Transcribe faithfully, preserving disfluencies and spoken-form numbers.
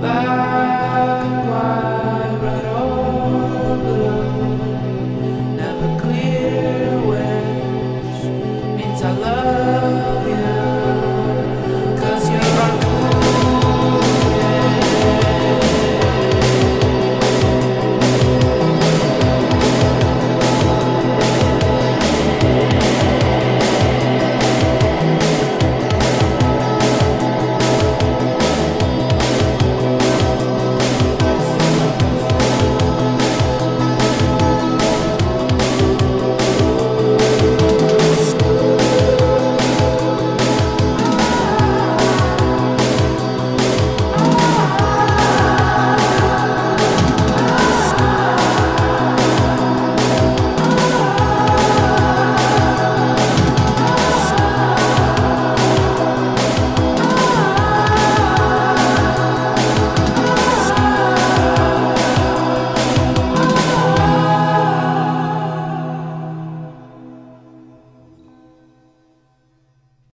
Bye.